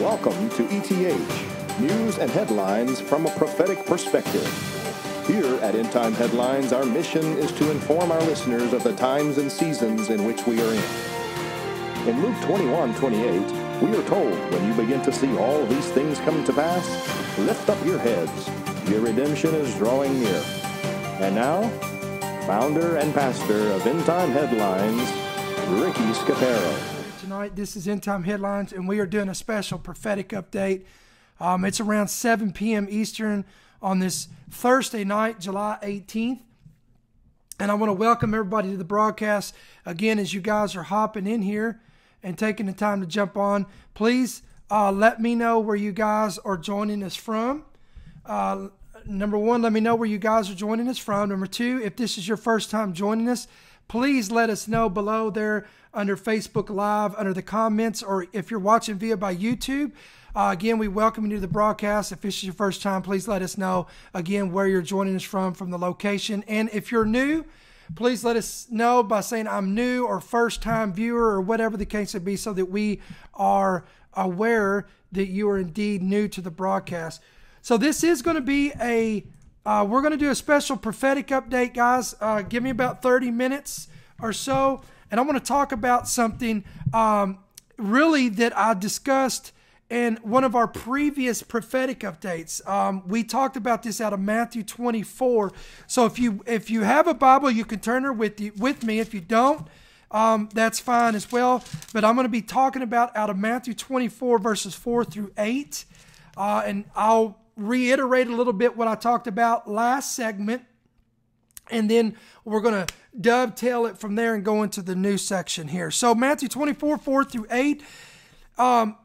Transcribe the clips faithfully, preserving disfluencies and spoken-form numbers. Welcome to E T H, news and headlines from a prophetic perspective. Here at End Time Headlines, our mission is to inform our listeners of the times and seasons in which we are in. In Luke twenty-one twenty-eight, we are told, when you begin to see all these things come to pass, lift up your heads. Your redemption is drawing near. And now, founder and pastor of End Time Headlines, Ricky Scaparo. Tonight, this is End Time Headlines, and we are doing a special prophetic update. Um, it's around seven p m Eastern on this Thursday night, July eighteenth. And I want to welcome everybody to the broadcast. Again, as you guys are hopping in here and taking the time to jump on, please uh, let me know where you guys are joining us from. Uh, number one, let me know where you guys are joining us from. Number two, if this is your first time joining us, please let us know below there under Facebook Live, under the comments, or if you're watching via by YouTube. Uh, again, we welcome you to the broadcast. If this is your first time, please let us know, again, where you're joining us from, from the location. And if you're new, please let us know by saying I'm new or first-time viewer or whatever the case may be, so that we are aware that you are indeed new to the broadcast. So this is going to be a... Uh, we're going to do a special prophetic update, guys. Uh, give me about thirty minutes or so, and I want to talk about something um, really that I discussed in one of our previous prophetic updates. Um, we talked about this out of Matthew twenty-four. So if you if you have a Bible, you can turn there with you, with me. If you don't, um, that's fine as well. But I'm going to be talking about out of Matthew twenty-four, verses four through eight, uh, and I'll reiterate a little bit what I talked about last segment, and then we're going to dovetail it from there and go into the new section here. So Matthew twenty-four, four through eight, um,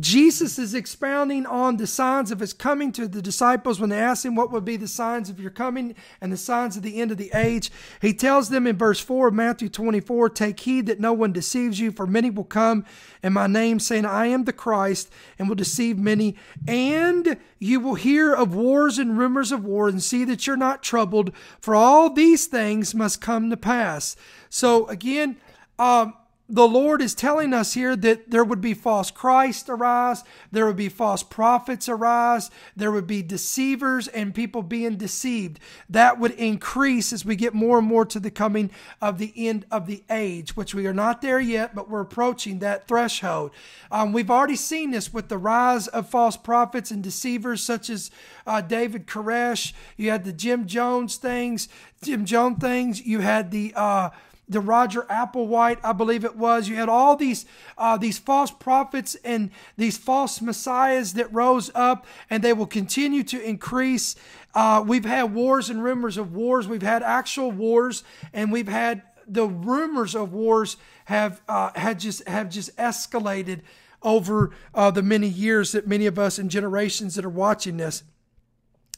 Jesus is expounding on the signs of his coming to the disciples when they ask him, what would be the signs of your coming and the signs of the end of the age? He tells them in verse four of Matthew twenty-four, take heed that no one deceives you, for many will come in my name, saying, I am the Christ, and will deceive many. And you will hear of wars and rumors of war, and see that you're not troubled, for all these things must come to pass. So again, um, the Lord is telling us here that there would be false Christ arise, there would be false prophets arise, there would be deceivers and people being deceived. That would increase as we get more and more to the coming of the end of the age, which we are not there yet, but we're approaching that threshold. Um, we've already seen this with the rise of false prophets and deceivers such as uh, David Koresh. You had the Jim Jones things, Jim Jones things. You had the... Uh, The Roger Applewhite, I believe it was. You had all these uh, these false prophets and these false messiahs that rose up, and they will continue to increase. Uh, we've had wars and rumors of wars. We've had actual wars, and we've had the rumors of wars have uh, had just have just escalated over uh, the many years that many of us and generations that are watching this.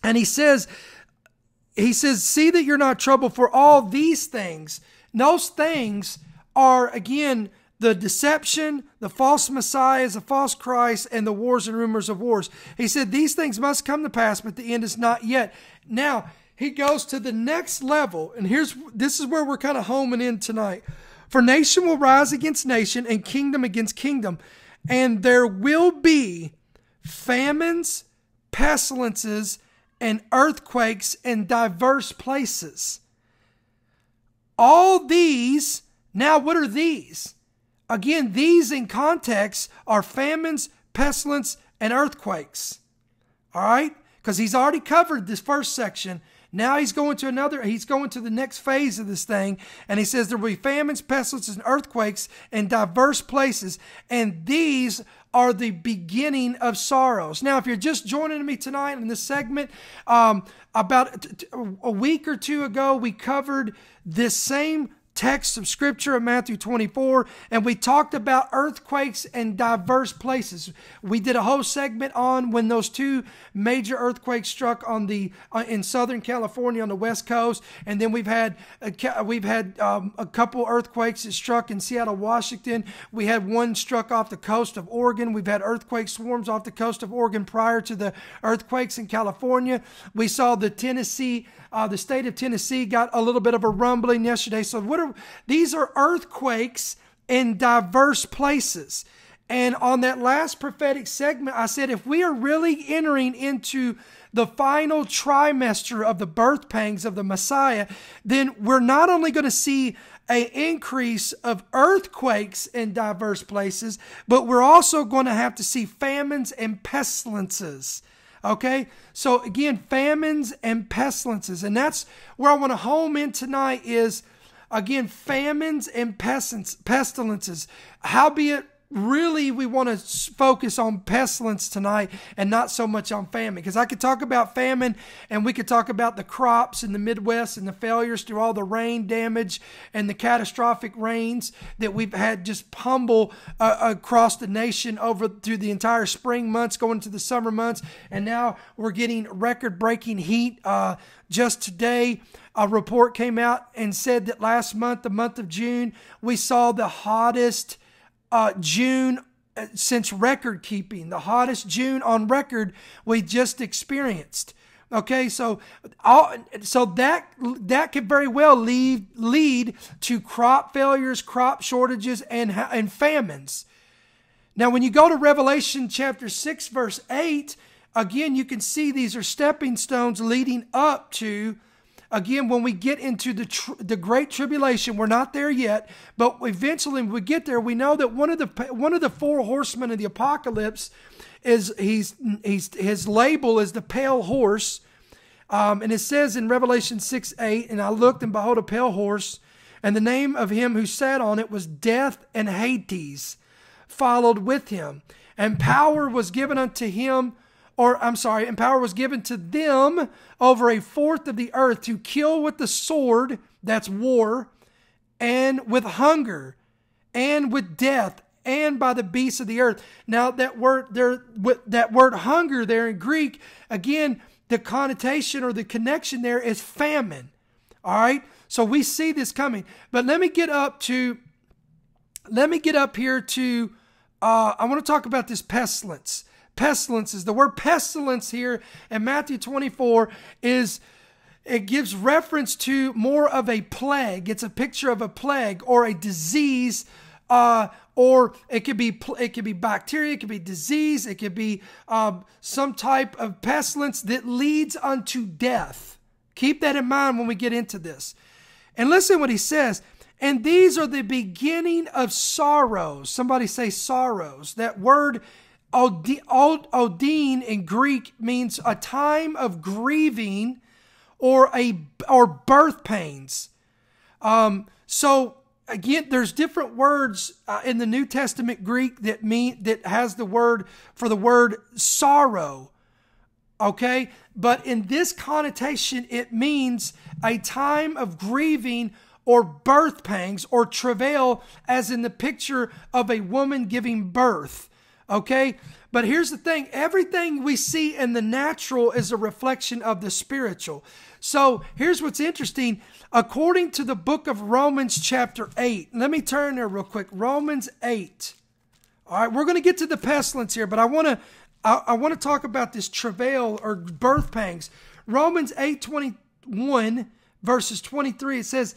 And he says, he says, see that you're not troubled, for all these things. Those things are, again, the deception, the false messiahs, the false Christ, and the wars and rumors of wars. He said, these things must come to pass, but the end is not yet. Now, he goes to the next level, and here's this is where we're kind of homing in tonight. For nation will rise against nation, and kingdom against kingdom, and there will be famines, pestilences, and earthquakes in diverse places. All these, now what are these? Again, these in context are famines, pestilence, and earthquakes. All right? Because he's already covered this first section. Now he's going to another, he's going to the next phase of this thing. And he says there will be famines, pestilences, and earthquakes in diverse places. And these are the beginning of sorrows. Now, if you're just joining me tonight in this segment, um, about a week or two ago, we covered this same text of scripture in Matthew twenty-four, and we talked about earthquakes in diverse places. We did a whole segment on when those two major earthquakes struck on the uh, in Southern California on the West Coast, and then we've had a, we've had um, a couple earthquakes that struck in Seattle, Washington. We had one struck off the coast of Oregon. We've had earthquake swarms off the coast of Oregon prior to the earthquakes in California. We saw the Tennessee, uh, the state of Tennessee got a little bit of a rumbling yesterday. So what are these are earthquakes in diverse places. And on that last prophetic segment, I said, if we are really entering into the final trimester of the birth pangs of the Messiah, then we're not only going to see an increase of earthquakes in diverse places, but we're also going to have to see famines and pestilences. Okay, so again, famines and pestilences. And that's where I want to home in tonight is, again, famines and pestilences. Howbeit, really, we want to focus on pestilence tonight and not so much on famine, because I could talk about famine and we could talk about the crops in the Midwest and the failures through all the rain damage and the catastrophic rains that we've had just pummel uh, across the nation over through the entire spring months going to the summer months. And now we're getting record-breaking heat. Uh, just today, a report came out and said that last month, the month of June, we saw the hottest Uh, June uh, since record keeping, the hottest June on record we just experienced. Okay, so all, so that that could very well lead lead to crop failures, crop shortages, and and famines. Now, when you go to Revelation chapter six, verse eight, again you can see these are stepping stones leading up to. Again, when we get into the tr the Great Tribulation, we're not there yet, but eventually when we get there, we know that one of the one of the four horsemen of the apocalypse is he's he's his label is the pale horse, um, and it says in Revelation six eight, and I looked and behold a pale horse, and the name of him who sat on it was Death, and Hades followed with him, and power was given unto him. Or I'm sorry, and power was given to them over a fourth of the earth to kill with the sword, that's war, and with hunger, and with death, and by the beasts of the earth. Now that word there, that word hunger there in Greek, again, the connotation or the connection there is famine. All right, so we see this coming. But let me get up to, let me get up here to, uh, I want to talk about this pestilence. Pestilences. The word pestilence here in Matthew twenty-four is, it gives reference to more of a plague. It's a picture of a plague or a disease, uh, or it could be it could be bacteria, it could be disease, it could be um, some type of pestilence that leads unto death. Keep that in mind when we get into this. And listen what he says. And these are the beginning of sorrows. Somebody say sorrows. That word Odin in Greek means a time of grieving or a or birth pains. Um, so again, there's different words uh, in the New Testament Greek that mean that has the word for the word sorrow. Okay, but in this connotation, it means a time of grieving or birth pangs or travail, as in the picture of a woman giving birth. Okay, but here's the thing. Everything we see in the natural is a reflection of the spiritual. So here's what's interesting. According to the book of Romans chapter eight, let me turn there real quick. Romans eight. All right, we're going to get to the pestilence here, but I want to I, I want to talk about this travail or birth pangs. Romans eight twenty-one verses twenty-three, it says,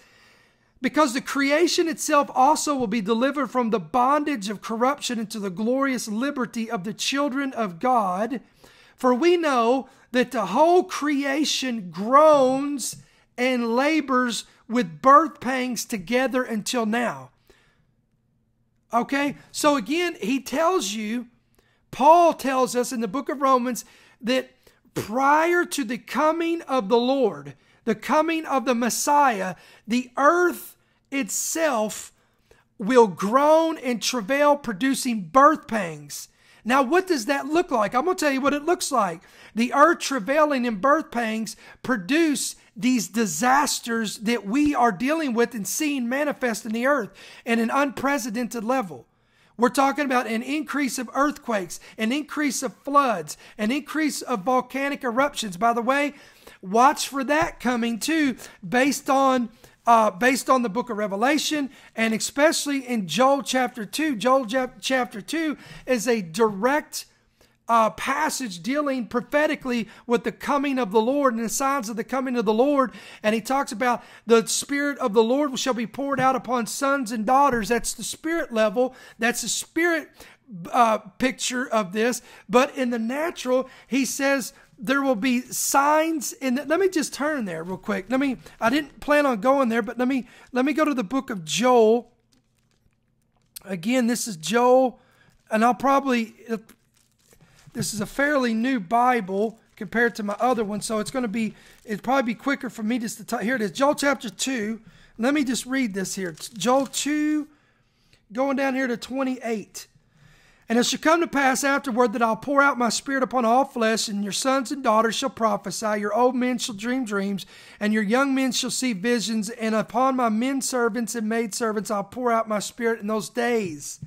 because the creation itself also will be delivered from the bondage of corruption into the glorious liberty of the children of God. For we know that the whole creation groans and labors with birth pangs together until now. Okay, so again, he tells you, Paul tells us in the book of Romans, that prior to the coming of the Lord, the coming of the Messiah, the earth itself will groan and travail, producing birth pangs. Now, what does that look like? I'm going to tell you what it looks like. The earth travailing in birth pangs produce these disasters that we are dealing with and seeing manifest in the earth at an unprecedented level. We're talking about an increase of earthquakes, an increase of floods, an increase of volcanic eruptions. By the way, watch for that coming too, based on uh, based on the book of Revelation, and especially in Joel chapter two. Joel chapter two is a direct uh, passage dealing prophetically with the coming of the Lord and the signs of the coming of the Lord. And he talks about the Spirit of the Lord shall be poured out upon sons and daughters. That's the spirit level. That's the spirit uh, picture of this. But in the natural, he says there will be signs in the, let me just turn there real quick. Let me, I didn't plan on going there, but let me, let me go to the book of Joel. Again, this is Joel, and I'll probably, this is a fairly new Bible compared to my other one, so it's going to be, it'd probably be quicker for me just to, t here it is, Joel chapter two. Let me just read this here. Joel two, going down here to twenty-eight. And it shall come to pass afterward that I'll pour out my spirit upon all flesh, and your sons and daughters shall prophesy, your old men shall dream dreams, and your young men shall see visions, and upon my men servants and maid servants I'll pour out my spirit in those days.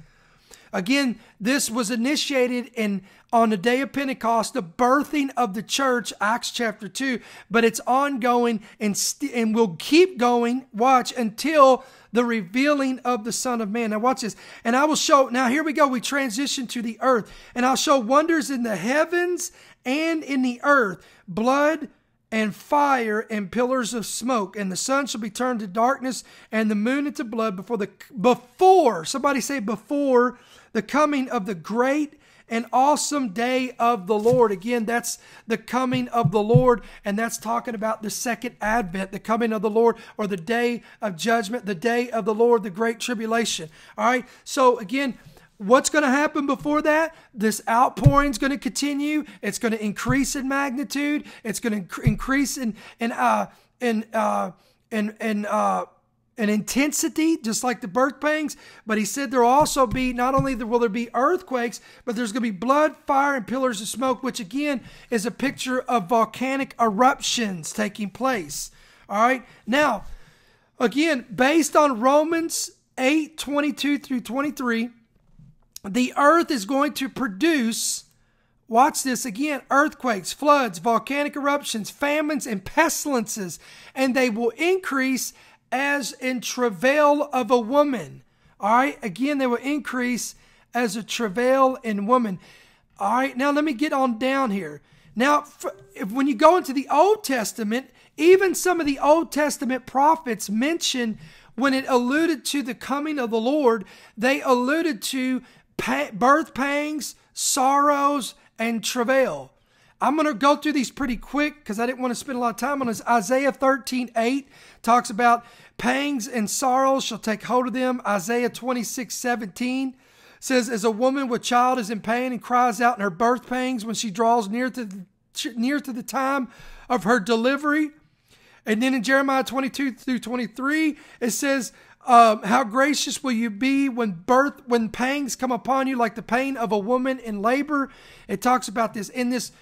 Again, this was initiated in on the day of Pentecost, the birthing of the church, Acts chapter two, but it's ongoing and, and will keep going, watch, until the revealing of the Son of Man. Now watch this. And I will show, now here we go, we transition to the earth. And I'll show wonders in the heavens and in the earth, blood and fire and pillars of smoke, and the sun shall be turned to darkness and the moon into blood before the, before, somebody say before, the coming of the great and awesome day of the Lord. Again, that's the coming of the Lord, and that's talking about the second advent, the coming of the Lord, or the day of judgment, the day of the Lord, the great tribulation. All right, so again, what's going to happen before that? This outpouring is going to continue. It's going to increase in magnitude. It's going to increase in in uh in uh in in uh in intensity, just like the birth pangs. But he said there will also be, not only will there be earthquakes, but there's going to be blood, fire, and pillars of smoke, which again is a picture of volcanic eruptions taking place. All right, now again, based on Romans eight twenty-two through twenty-three. The earth is going to produce, watch this again, earthquakes, floods, volcanic eruptions, famines, and pestilences, and they will increase as in travail of a woman. All right, again, they will increase as a travail in woman. All right, now let me get on down here. Now, if, when you go into the Old Testament, even some of the Old Testament prophets mention, when it alluded to the coming of the Lord, they alluded to birth pangs, sorrows, and travail. I'm going to go through these pretty quick because I didn't want to spend a lot of time on this. Isaiah thirteen eight talks about pangs and sorrows shall take hold of them. Isaiah twenty-six seventeen says, as a woman with child is in pain and cries out in her birth pangs when she draws near to the, near to the time of her delivery. And then in Jeremiah twenty-two through twenty-three, it says, Um, how gracious will you be when birth, when pangs come upon you like the pain of a woman in labor? It talks about this in this,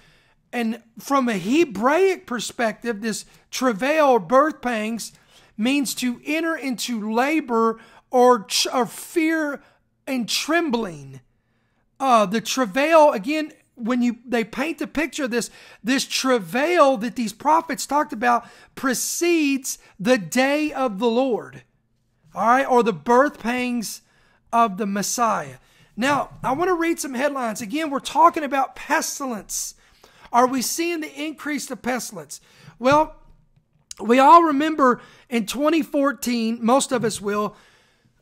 and from a Hebraic perspective, this travail or birth pangs means to enter into labor or, or fear and trembling. Uh, the travail again. When you they paint the picture of this, this travail that these prophets talked about precedes the day of the Lord. All right, or the birth pangs of the Messiah. Now, I want to read some headlines. Again, we're talking about pestilence. Are we seeing the increase of pestilence? Well, we all remember in twenty fourteen, most of us will,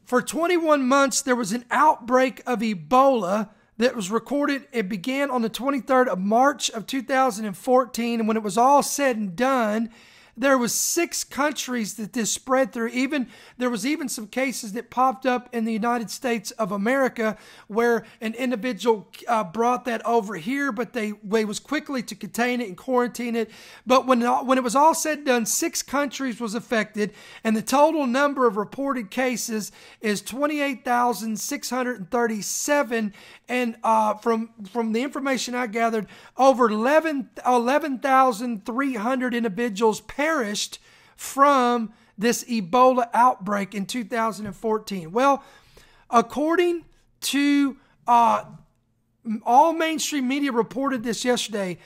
for twenty-one months, there was an outbreak of Ebola that was recorded. It began on the twenty-third of March of two thousand fourteen, and when it was all said and done, there was six countries that this spread through. Even there was even some cases that popped up in the United States of America where an individual uh, brought that over here, but they, they was quickly to contain it and quarantine it. But when, when it was all said and done, six countries was affected, and the total number of reported cases is twenty-eight thousand six hundred thirty-seven. And uh, from, from the information I gathered, over eleven thousand three hundred individuals perished perished from this Ebola outbreak in two thousand fourteen. Well, according to uh, all mainstream media reported this yesterday,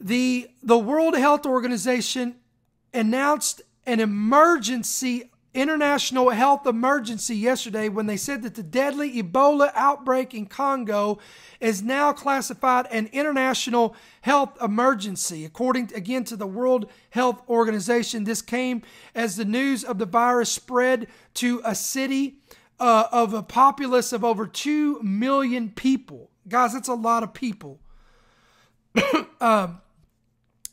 the, the World Health Organization announced an emergency, international health emergency yesterday when they said that the deadly Ebola outbreak in Congo is now classified an international health emergency. According, again, to the World Health Organization, this came as the news of the virus spread to a city uh, of a populace of over two million people. Guys, that's a lot of people. um,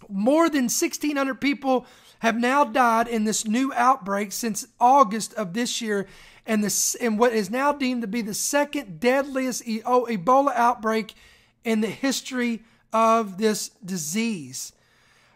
more than sixteen hundred people have now died in this new outbreak since August of this year, and this and what is now deemed to be the second deadliest e oh, Ebola outbreak in the history of this disease.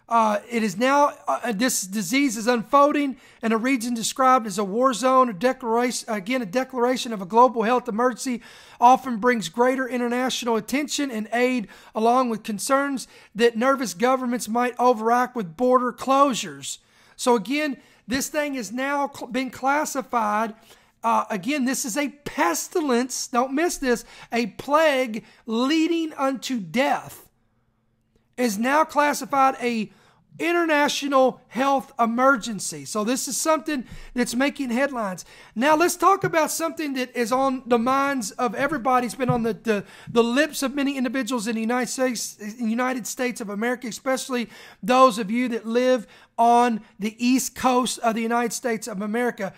Uh, it is now uh, this disease is unfolding in a region described as a war zone. A declaration again, a declaration of a global health emergency often brings greater international attention and aid, along with concerns that nervous governments might overact with border closures. So again, this thing has now been classified. Uh, again, this is a pestilence. Don't miss this. A plague leading unto death is now classified a international health emergency. So this is something that's making headlines. Now let's talk about something that is on the minds of everybody. It's been on the, the, the lips of many individuals in the United States, United States of America, especially those of you that live on the East Coast of the United States of America.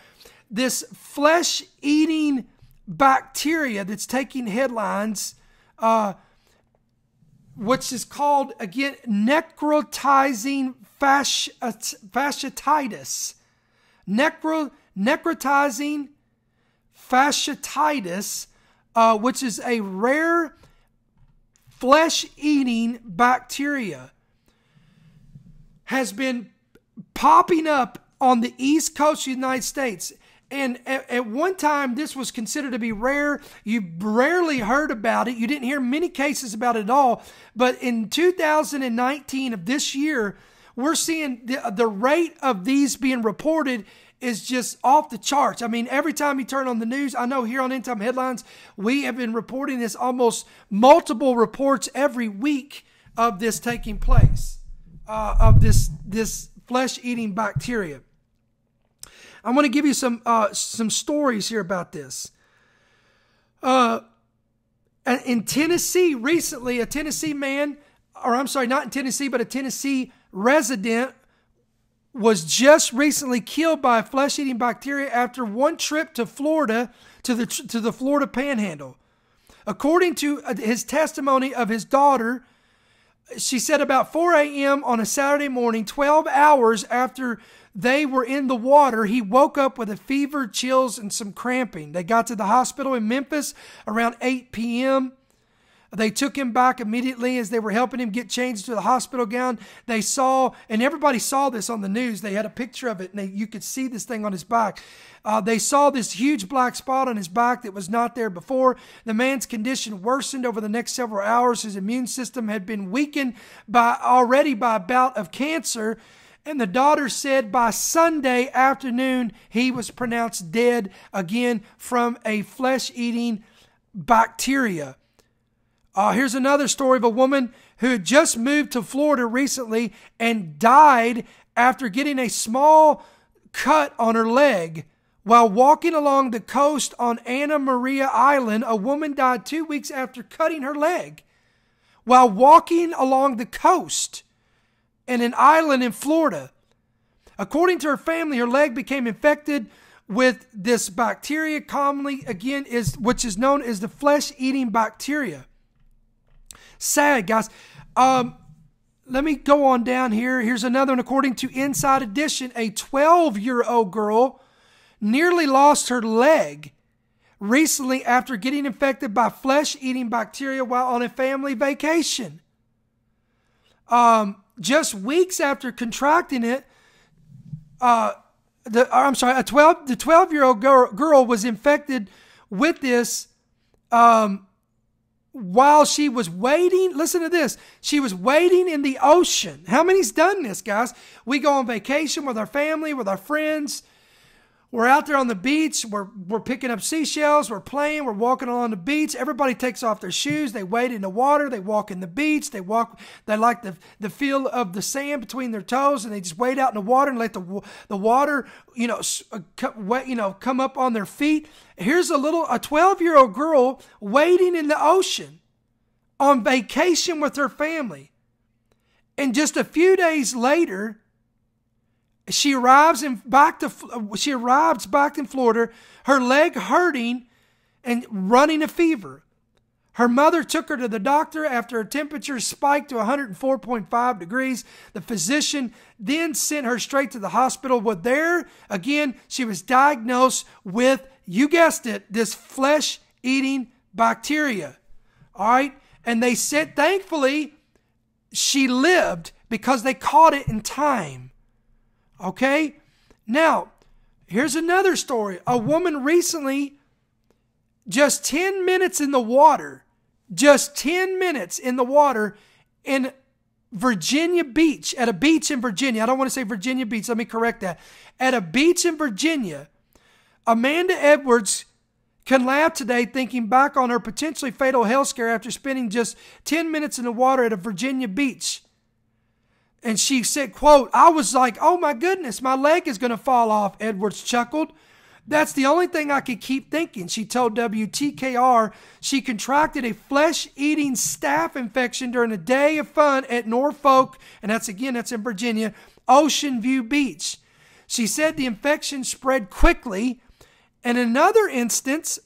This flesh-eating bacteria that's taking headlines, uh, which is called, again, necrotizing fasciitis. Necro, necrotizing fasciitis, uh, which is a rare flesh-eating bacteria, has been popping up on the East Coast of the United States. And at one time, this was considered to be rare. You rarely heard about it. You didn't hear many cases about it at all. But in two thousand nineteen of this year, we're seeing the, the rate of these being reported is just off the charts. I mean, every time you turn on the news, I know here on End Time Headlines, we have been reporting this almost multiple reports every week of this taking place, uh, of this, this flesh-eating bacteria. I'm going to give you some uh, some stories here about this. Uh, in Tennessee recently, a Tennessee man, or I'm sorry, not in Tennessee, but a Tennessee resident was just recently killed by a flesh-eating bacteria after one trip to Florida, to the to the Florida Panhandle. According to his testimony of his daughter, she said about four A M on a Saturday morning, twelve hours after they were in the water, he woke up with a fever, chills, and some cramping. They got to the hospital in Memphis around eight P M They took him back immediately as they were helping him get changed to the hospital gown. They saw, and everybody saw this on the news. They had a picture of it, and they, you could see this thing on his back. Uh, they saw this huge black spot on his back that was not there before. The man's condition worsened over the next several hours. His immune system had been weakened by already by a bout of cancer. And the daughter said by Sunday afternoon, he was pronounced dead again from a flesh-eating bacteria. Uh, here's another story of a woman who had just moved to Florida recently and died after getting a small cut on her leg. While walking along the coast on Anna Maria Island, a woman died two weeks after cutting her leg. While walking along the coast in an island in Florida. According to her family, her leg became infected with this bacteria, commonly, again, is which is known as the flesh-eating bacteria. Sad, guys. Um, let me go on down here. Here's another one. According to Inside Edition, a twelve-year-old girl nearly lost her leg recently after getting infected by flesh-eating bacteria while on a family vacation. Um, just weeks after contracting it, uh, the I'm sorry, a twelve the twelve-year-old girl, girl was infected with this. Um, While she was waiting, listen to this, she was waiting in the ocean. How many's done this, guys? We go on vacation with our family, with our friends. We're out there on the beach. We're, we're picking up seashells. We're playing. We're walking along the beach. Everybody takes off their shoes. They wade in the water. They walk in the beach. They walk. They like the, the feel of the sand between their toes, and they just wade out in the water and let the, the water, you know, you know, come up on their feet. Here's a little, a twelve-year-old girl wading in the ocean on vacation with her family. And just a few days later, She arrives in back to she arrives back in Florida, her leg hurting and running a fever. Her mother took her to the doctor after her temperature spiked to one oh four point five degrees. The physician then sent her straight to the hospital. Well, there again, she was diagnosed with, you guessed it, this flesh-eating bacteria. All right. And they said, thankfully, she lived because they caught it in time. Okay. Now, here's another story. A woman recently, just ten minutes in the water, just ten minutes in the water in Virginia Beach, at a beach in Virginia. I don't want to say Virginia Beach. Let me correct that. At a beach in Virginia, Amanda Edwards can laugh today thinking back on her potentially fatal health scare after spending just ten minutes in the water at a Virginia beach. And she said, quote, "I was like, oh my goodness, my leg is going to fall off," Edwards chuckled. "That's the only thing I could keep thinking," she told W T K R. She contracted a flesh-eating staph infection during a day of fun at Norfolk, and that's again, that's in Virginia, Ocean View Beach. She said the infection spread quickly. In another instance,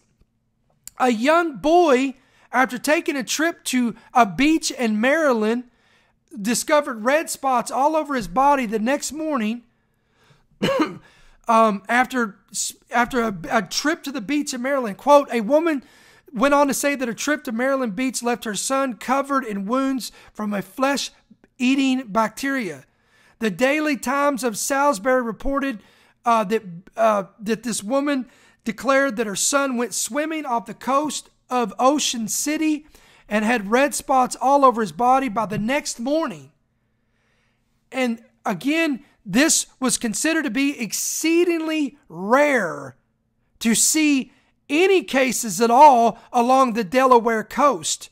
a young boy, after taking a trip to a beach in Maryland, discovered red spots all over his body the next morning. Um, after after a, a trip to the beach in Maryland, quote, a woman went on to say that a trip to Maryland Beach left her son covered in wounds from a flesh-eating bacteria. The Daily Times of Salisbury reported uh, that uh, that this woman declared that her son went swimming off the coast of Ocean City and had red spots all over his body by the next morning. And again, this was considered to be exceedingly rare to see any cases at all along the Delaware coast.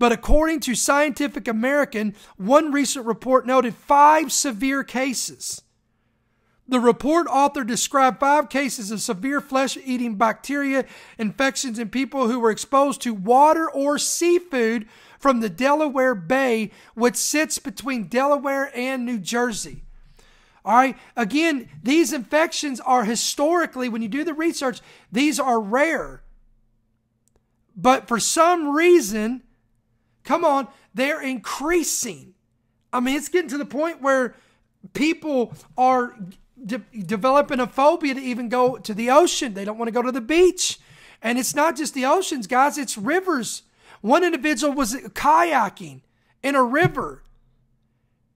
But according to Scientific American, one recent report noted five severe cases. The report author described five cases of severe flesh-eating bacteria infections in people who were exposed to water or seafood from the Delaware Bay, which sits between Delaware and New Jersey. All right. Again, these infections are historically, when you do the research, these are rare. But for some reason, come on, they're increasing. I mean, it's getting to the point where people are de- developing a phobia to even go to the ocean. They don't want to go to the beach. And it's not just the oceans, guys. It's rivers. One individual was kayaking in a river,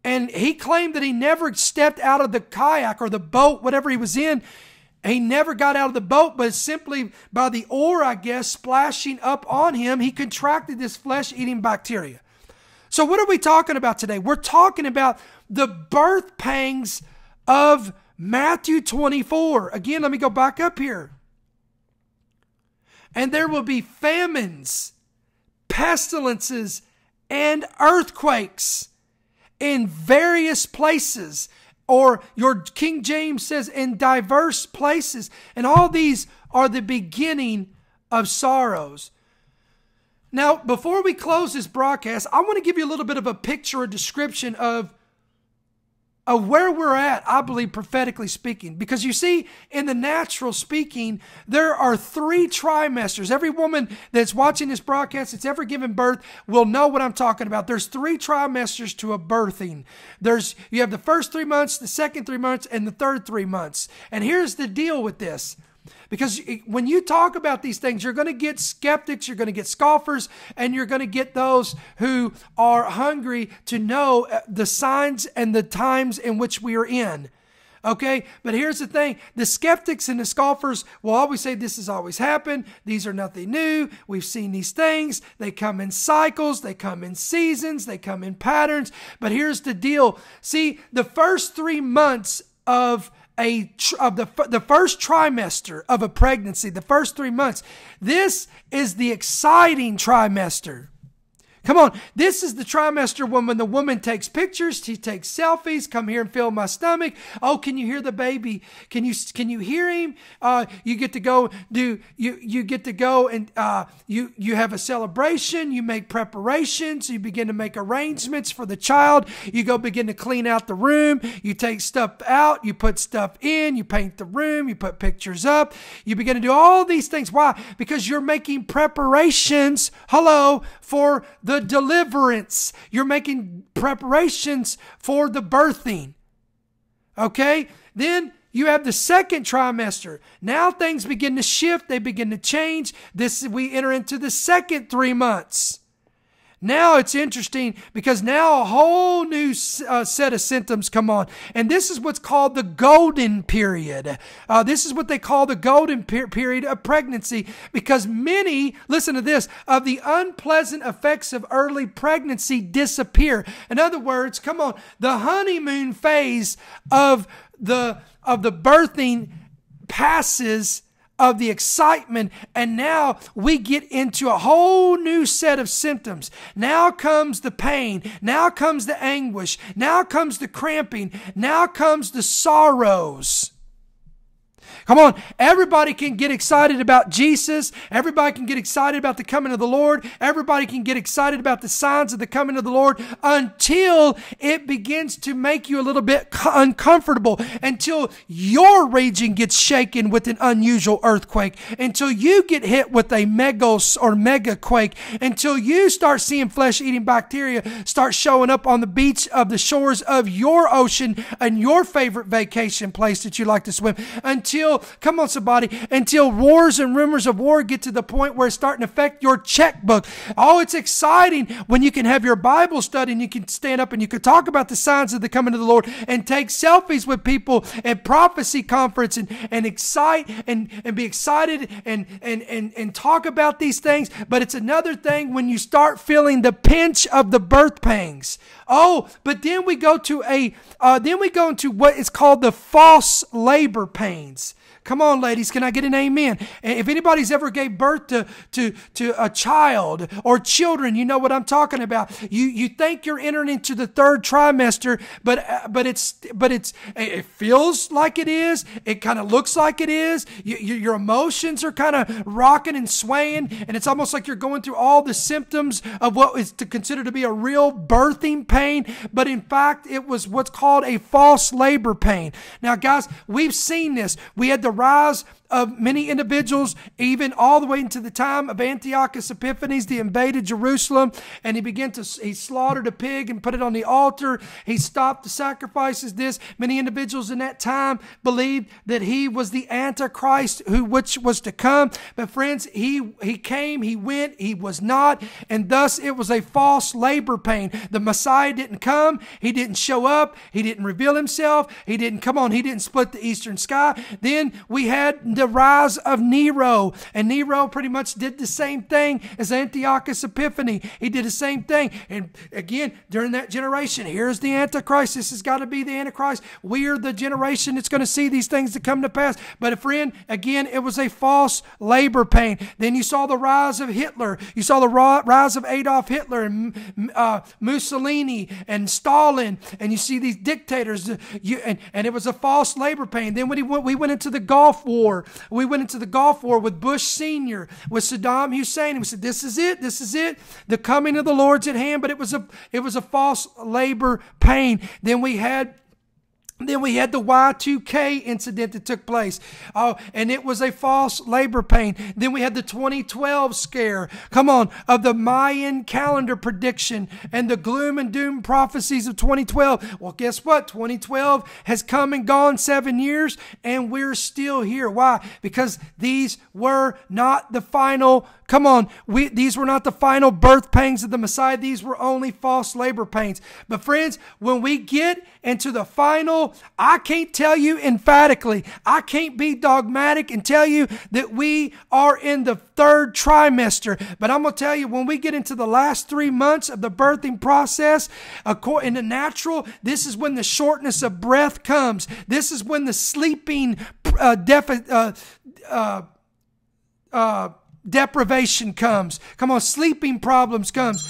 and he claimed that he never stepped out of the kayak or the boat, whatever he was in. He never got out of the boat, but simply by the oar, I guess, splashing up on him, he contracted this flesh-eating bacteria. So what are we talking about today? We're talking about the birth pangs of Matthew twenty-four. Again, let me go back up here. "And there will be famines, pestilences, and earthquakes in various places," or your King James says, "in diverse places. And all these are the beginning of sorrows." Now, before we close this broadcast, I want to give you a little bit of a picture, a description of, of where we're at, I believe, prophetically speaking. Because you see, in the natural speaking, there are three trimesters. Every woman that's watching this broadcast that's ever given birth will know what I'm talking about. There's three trimesters to a birthing. There's, you have the first three months, the second three months, and the third three months. And here's the deal with this. Because when you talk about these things, you're going to get skeptics, you're going to get scoffers, and you're going to get those who are hungry to know the signs and the times in which we are in. Okay, but here's the thing. The skeptics and the scoffers will always say this has always happened. These are nothing new. We've seen these things. They come in cycles. They come in seasons. They come in patterns. But here's the deal. See, the first three months of A, of the, the first trimester of a pregnancy, the first three months, this is the exciting trimester. Come on, this is the trimester when, when the woman takes pictures, she takes selfies, come here and feel my stomach. Oh, can you hear the baby? Can you can you hear him? Uh, you get to go do you you get to go and uh, you you have a celebration. You make preparations. You begin to make arrangements for the child. You go begin to clean out the room. You take stuff out. You put stuff in. You paint the room. You put pictures up. You begin to do all these things. Why? Because you're making preparations. Hello, for the deliverance. You're making preparations for the birthing. Okay? Then you have the second trimester. Now things begin to shift. They begin to change. This we enter into the second three months. Now it's interesting because now a whole new uh, set of symptoms come on. And this is what's called the golden period. Uh, this is what they call the golden per period of pregnancy, because many, listen to this, of the unpleasant effects of early pregnancy disappear. In other words, come on, the honeymoon phase of the, of the birthing passes of the excitement, and now we get into a whole new set of symptoms. Now comes the pain. Now comes the anguish. Now comes the cramping. Now comes the sorrows. Come on, everybody can get excited about Jesus. Everybody can get excited about the coming of the Lord. Everybody can get excited about the signs of the coming of the Lord until it begins to make you a little bit uncomfortable, until your region gets shaken with an unusual earthquake, until you get hit with a megos or mega quake, until you start seeing flesh-eating bacteria start showing up on the beach of the shores of your ocean and your favorite vacation place that you like to swim, until Come on, somebody, until wars and rumors of war get to the point where it's starting to affect your checkbook. Oh, it's exciting when you can have your Bible study and you can stand up and you can talk about the signs of the coming of the Lord and take selfies with people at prophecy conference and, and excite and, and be excited and, and, and, and talk about these things. But it's another thing when you start feeling the pinch of the birth pangs. Oh, but then we go to a, uh, then we go into what is called the false labor pains. Come on, ladies, can I get an amen? If anybody's ever gave birth to, to, to a child or children, you know what I'm talking about. You, you think you're entering into the third trimester, but, uh, but, it's, but it's, it feels like it is. It kind of looks like it is. You, you, your emotions are kind of rocking and swaying, and it's almost like you're going through all the symptoms of what is to consider to be a real birthing pain, but in fact, it was what's called a false labor pain. Now, guys, we've seen this. We had the rise of many individuals, even all the way into the time of Antiochus Epiphanes, that invaded Jerusalem, and he began to he slaughtered a pig and put it on the altar. He stopped the sacrifices. This many individuals in that time believed that he was the Antichrist, who which was to come. But friends, he he came, he went, he was not, and thus it was a false labor pain. The Messiah didn't come, he didn't show up, he didn't reveal himself, he didn't come on, he didn't split the eastern sky. Then we had the rise of Nero, and Nero pretty much did the same thing as Antiochus Epiphanes. He did the same thing. And again, during that generation, here's the Antichrist. This has got to be the Antichrist. We're the generation that's going to see these things to come to pass. But a friend, again, it was a false labor pain. Then you saw the rise of Hitler. You saw the rise of Adolf Hitler and uh, Mussolini and Stalin, and you see these dictators, you, and, and it was a false labor pain. Then when he went, we went into the Gulf War. We went into the Gulf War with Bush Senior, with Saddam Hussein, and we said, this is it, this is it. The coming of the Lord's at hand, but it was a it was a false labor pain. Then we had Then we had the Y two K incident that took place. Oh, and it was a false labor pain. Then we had the twenty twelve scare. Come on, of the Mayan calendar prediction and the gloom and doom prophecies of twenty twelve. Well, guess what? twenty twelve has come and gone seven years, and we're still here. Why? Because these were not the final. Come on, we, these were not the final birth pangs of the Messiah. These were only false labor pains. But friends, when we get into the final, I can't tell you emphatically, I can't be dogmatic and tell you that we are in the third trimester. But I'm going to tell you, when we get into the last three months of the birthing process, in the natural, this is when the shortness of breath comes. This is when the sleeping uh, deficit, uh, uh, uh, deprivation comes. Come on, sleeping problems comes.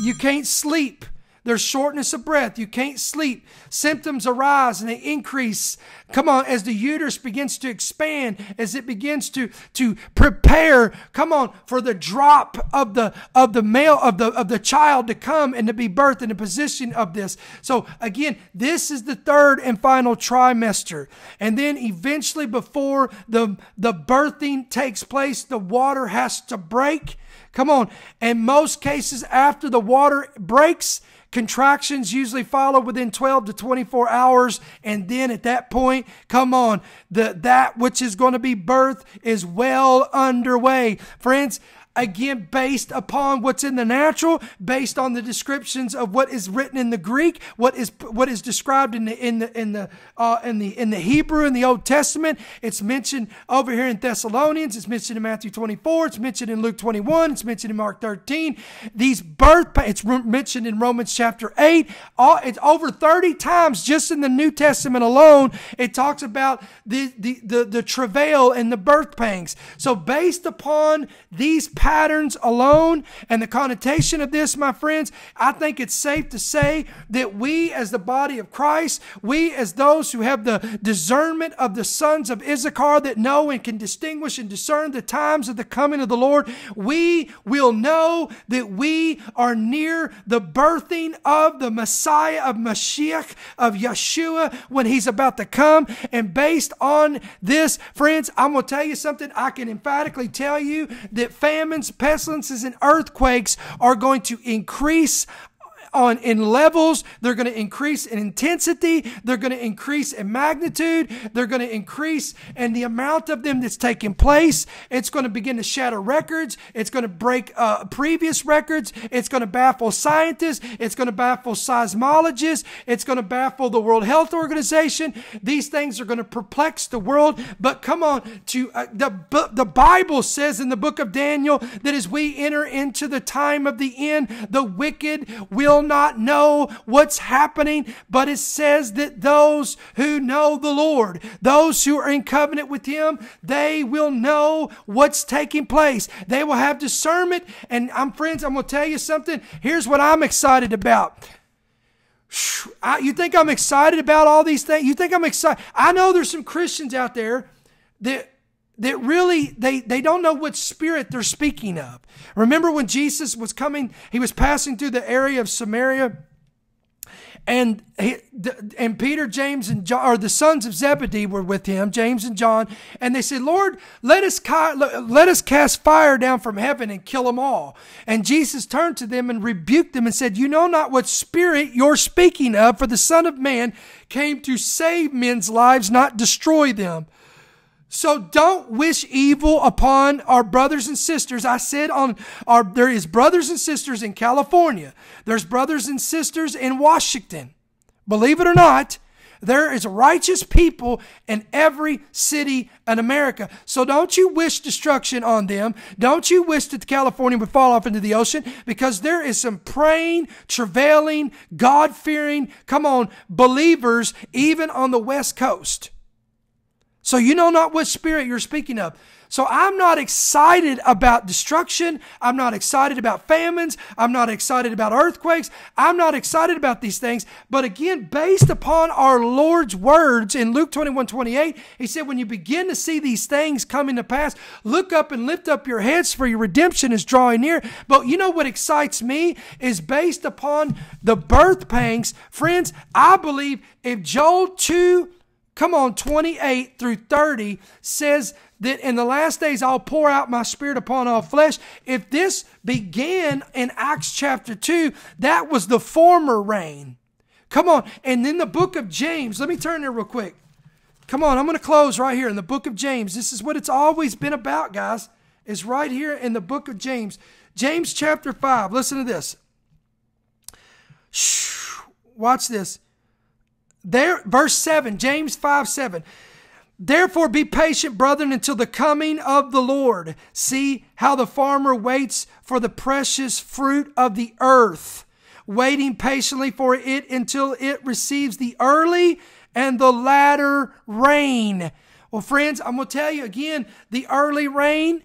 You can't sleep. There's shortness of breath. You can't sleep. Symptoms arise and they increase. Come on, as the uterus begins to expand, as it begins to to prepare, come on, for the drop of the of the male of the of the child to come and to be birthed in a position of this. So again, this is the third and final trimester, and then eventually, before the the birthing takes place, the water has to break. Come on, in most cases, after the water breaks, contractions usually follow within twelve to twenty-four hours. And then at that point, come on, the, that which is going to be birth is well underway. Friends, again, based upon what's in the natural, based on the descriptions of what is written in the Greek, what is what is described in the in the in the uh, in the in the Hebrew in the Old Testament, it's mentioned over here in Thessalonians, it's mentioned in Matthew twenty-four, it's mentioned in Luke twenty-one, it's mentioned in Mark thirteen. These birth, it's mentioned in Romans chapter eight. All, it's over thirty times just in the New Testament alone. It talks about the the the, the travail and the birth pangs. So based upon these pangs, patterns alone and the connotation of this, my friends, I think it's safe to say that we as the body of Christ, we as those who have the discernment of the sons of Issachar that know and can distinguish and discern the times of the coming of the Lord, we will know that we are near the birthing of the Messiah, of Mashiach, of Yeshua, when he's about to come. And based on this, friends, I'm going to tell you something. I can emphatically tell you that famine, pestilences, and earthquakes are going to increase on in levels. They're going to increase in intensity. They're going to increase in magnitude. They're going to increase in the amount of them that's taking place. It's going to begin to shatter records. It's going to break uh, previous records. It's going to baffle scientists. It's going to baffle seismologists. It's going to baffle the World Health Organization. These things are going to perplex the world. But come on, to uh, the, the Bible says in the book of Daniel that as we enter into the time of the end, the wicked will not know what's happening, but it says that those who know the Lord, those who are in covenant with him, they will know what's taking place. They will have discernment. And I'm friends, I'm going to tell you something. Here's what I'm excited about. I, you think I'm excited about all these things? You think I'm excited? I know there's some Christians out there that that really, they, they don't know what spirit they're speaking of. Remember when Jesus was coming, he was passing through the area of Samaria, and he, and Peter, James, and John, or the sons of Zebedee were with him, James and John, and they said, Lord, let us, let us cast fire down from heaven and kill them all. And Jesus turned to them and rebuked them and said, you know not what spirit you're speaking of, for the Son of Man came to save men's lives, not destroy them. So don't wish evil upon our brothers and sisters. I said on our, there is brothers and sisters in California. There's brothers and sisters in Washington. Believe it or not, there is righteous people in every city in America. So don't you wish destruction on them. Don't you wish that California would fall off into the ocean, because there is some praying, travailing, God-fearing, come on, believers even on the West Coast. So you know not what spirit you're speaking of. So I'm not excited about destruction. I'm not excited about famines. I'm not excited about earthquakes. I'm not excited about these things. But again, based upon our Lord's words in Luke twenty-one, twenty-eight, he said, when you begin to see these things coming to pass, look up and lift up your heads, for your redemption is drawing near. But you know what excites me is based upon the birth pangs. Friends, I believe if Joel two, come on, twenty-eight through thirty says that in the last days I'll pour out my spirit upon all flesh. If this began in Acts chapter two, that was the former rain. Come on. And then the book of James. Let me turn there real quick. Come on, I'm going to close right here in the book of James. This is what it's always been about, guys. It's right here in the book of James. James chapter five. Listen to this. Watch this. There, verse seven, James five, seven. Therefore be patient, brethren, until the coming of the Lord. See how the farmer waits for the precious fruit of the earth, waiting patiently for it until it receives the early and the latter rain. Well, friends, I'm going to tell you again, the early rain,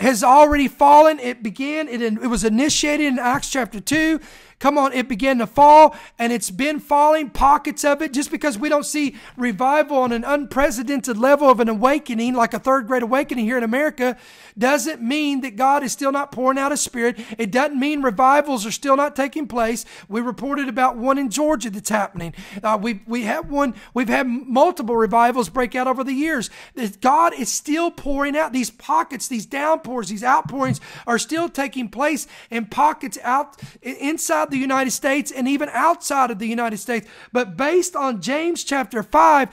has already fallen. It began, it, it was initiated in Acts chapter two. Come on, it began to fall, and it's been falling, pockets of it. Just because we don't see revival on an unprecedented level of an awakening, like a third great awakening here in America, doesn't mean that God is still not pouring out His Spirit. It doesn't mean revivals are still not taking place. We reported about one in Georgia that's happening. Uh, we we had one, we've had multiple revivals break out over the years. God is still pouring out. These pockets, these downpours, these outpourings are still taking place in pockets out inside the United States and even outside of the United States. But based on James chapter five,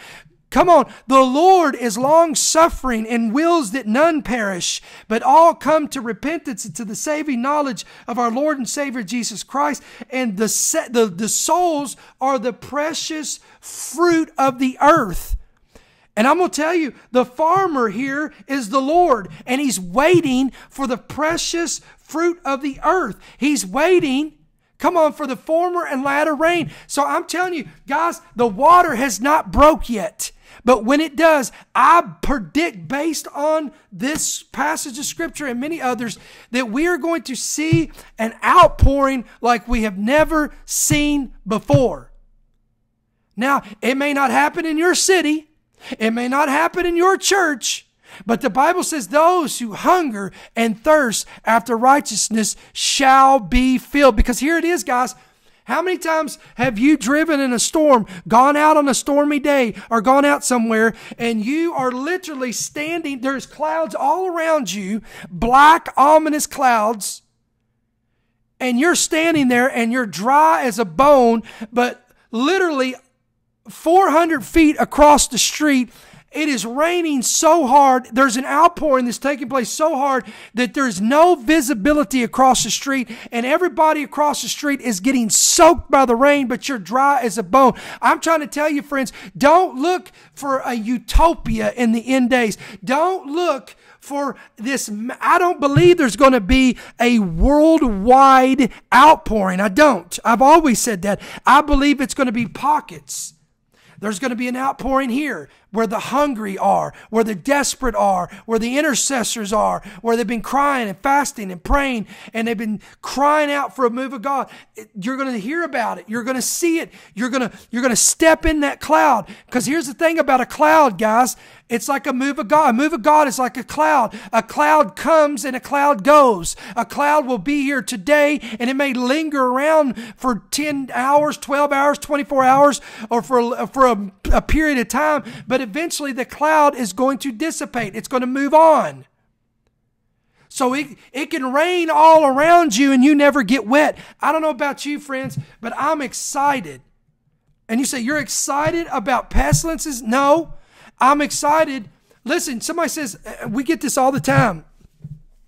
come on, the Lord is long-suffering and wills that none perish, but all come to repentance and to the saving knowledge of our Lord and Savior Jesus Christ. And the, the, the souls are the precious fruit of the earth. And I'm going to tell you, the farmer here is the Lord, and He's waiting for the precious fruit of the earth. He's waiting, come on, for the former and latter rain. So I'm telling you, guys, the water has not broke yet. But when it does, I predict based on this passage of Scripture and many others that we are going to see an outpouring like we have never seen before. Now, it may not happen in your city. It may not happen in your church. But the Bible says those who hunger and thirst after righteousness shall be filled. Because here it is, guys. How many times have you driven in a storm, gone out on a stormy day, or gone out somewhere, and you are literally standing, there's clouds all around you, black, ominous clouds, and you're standing there and you're dry as a bone, but literally four hundred feet across the street, it is raining so hard, there's an outpouring that's taking place so hard that there's no visibility across the street, and everybody across the street is getting soaked by the rain, but you're dry as a bone. I'm trying to tell you, friends, don't look for a utopia in the end days. Don't look for this. I don't believe there's going to be a worldwide outpouring. I don't. I've always said that. I believe it's going to be pockets. There's going to be an outpouring here where the hungry are, where the desperate are, where the intercessors are, where they've been crying and fasting and praying, and they've been crying out for a move of God. You're going to hear about it. You're going to see it. You're going to, you're going to step in that cloud. Because here's the thing about a cloud, guys. It's like a move of God. A move of God is like a cloud. A cloud comes and a cloud goes. A cloud will be here today, and it may linger around for ten hours, twelve hours, twenty-four hours, or for, for a, a period of time. But eventually the cloud is going to dissipate. It's going to move on. So it, it can rain all around you and you never get wet. I don't know about you, friends, but I'm excited. And you say, you're excited about pestilences? No, I'm excited. Listen, somebody says, we get this all the time,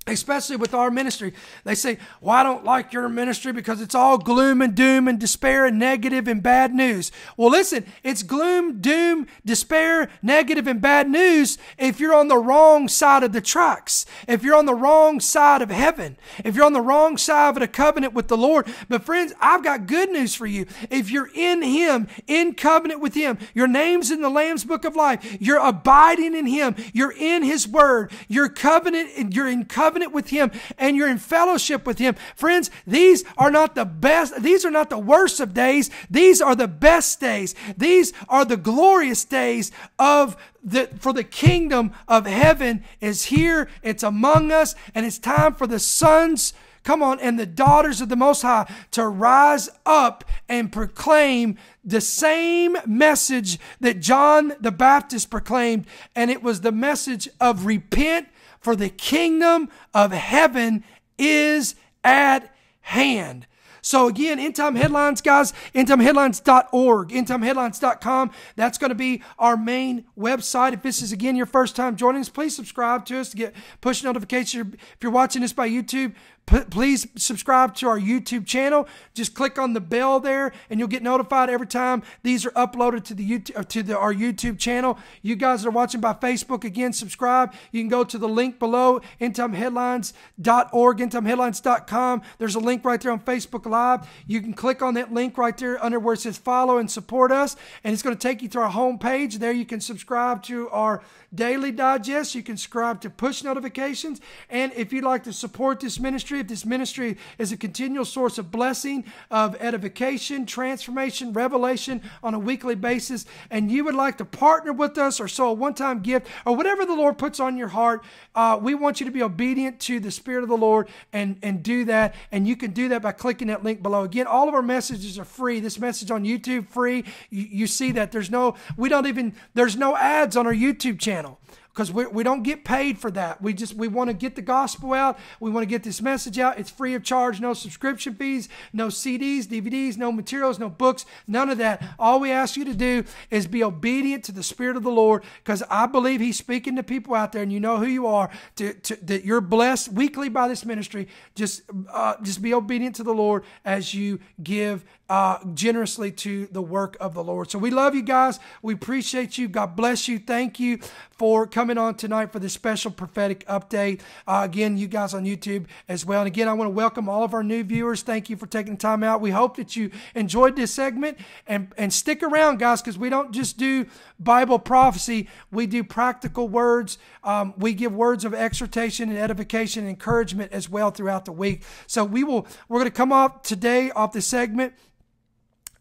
especially with our ministry. They say, well, I don't like your ministry because it's all gloom and doom and despair and negative and bad news. Well, listen, it's gloom, doom, despair, negative, and bad news if you're on the wrong side of the tracks, if you're on the wrong side of heaven, if you're on the wrong side of a covenant with the Lord. But friends, I've got good news for you. If you're in Him, in covenant with Him, your name's in the Lamb's Book of Life, you're abiding in Him, you're in His Word, you're covenant, you're in covenant with Him, and you're in fellowship with Him. Friends, these are not the best, these are not the worst of days. These are the best days. These are the glorious days of the, for the kingdom of heaven is here. It's among us, and it's time for the sons, come on, and the daughters of the Most High to rise up and proclaim the same message that John the Baptist proclaimed, and it was the message of repent, for the kingdom of heaven is at hand. So again, End Time Headlines, guys, end time headlines dot org, end time headlines dot com. That's going to be our main website. If this is, again, your first time joining us, please subscribe to us to get push notifications. If you're watching this by YouTube, P- please subscribe to our YouTube channel. Just click on the bell there, and you'll get notified every time these are uploaded to the YouTube, to the, our YouTube channel. You guys that are watching by Facebook, again, subscribe. You can go to the link below, end time headlines dot org, end time headlines dot com. There's a link right there on Facebook Live. You can click on that link right there under where it says follow and support us, and it's going to take you to our home page. There you can subscribe to our daily digest. You can subscribe to push notifications, and if you'd like to support this ministry, if this ministry is a continual source of blessing, of edification, transformation, revelation on a weekly basis, and you would like to partner with us or sow a one-time gift or whatever the Lord puts on your heart, uh, we want you to be obedient to the Spirit of the Lord and, and do that. And you can do that by clicking that link below. Again, all of our messages are free. This message on YouTube, free. You, you see that. There's no, we don't even, there's no ads on our YouTube channel, because we, we don't get paid for that. We just, we want to get the gospel out. We want to get this message out. It's free of charge. No subscription fees, no C Ds, D V Ds, no materials, no books, none of that. All we ask you to do is be obedient to the Spirit of the Lord, because I believe He's speaking to people out there, and you know who you are, to, to, that you're blessed weekly by this ministry. Just, uh, just be obedient to the Lord as you give uh, generously to the work of the Lord. So we love you guys. We appreciate you. God bless you. Thank you for coming on tonight for this special prophetic update. Uh, again, you guys on YouTube as well. And again, I want to welcome all of our new viewers. Thank you for taking time out. We hope that you enjoyed this segment, and, and stick around, guys, because we don't just do Bible prophecy. We do practical words. Um, we give words of exhortation and edification and encouragement as well throughout the week. So we will, we're going to come off today off this segment.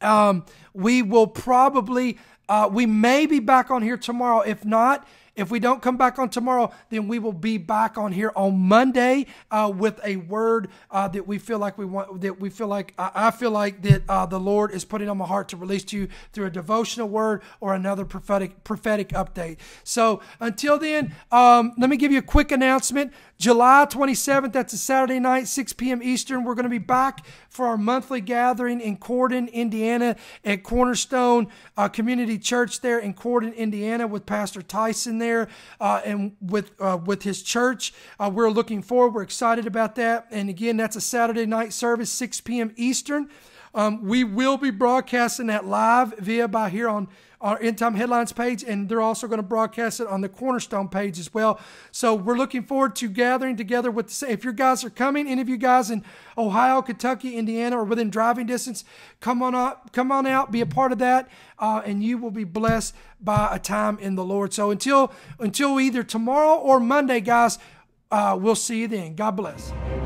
Um, we will probably, uh, we may be back on here tomorrow. If not, if we don't come back on tomorrow, then we will be back on here on Monday uh, with a word uh, that we feel like we want, that we feel like, uh, I feel like that uh, the Lord is putting on my heart to release to you through a devotional word or another prophetic prophetic update. So until then, um, let me give you a quick announcement. July twenty-seventh, that's a Saturday night, six p m Eastern. We're going to be back for our monthly gathering in Corden, Indiana, at Cornerstone uh, Community Church there in Corden, Indiana, with Pastor Tyson there. There, uh, and with uh, with his church. Uh, we're looking forward. We're excited about that. And again, that's a Saturday night service, six p m Eastern. Um, we will be broadcasting that live via by here on our End Time Headlines page, and they're also going to broadcast it on the Cornerstone page as well. So we're looking forward to gathering together with the, if your guys are coming, any of you guys in Ohio, Kentucky, Indiana, or within driving distance, come on up, come on out, be a part of that, uh, and you will be blessed by a time in the Lord. So until until either tomorrow or Monday, guys, uh, we'll see you then. God bless.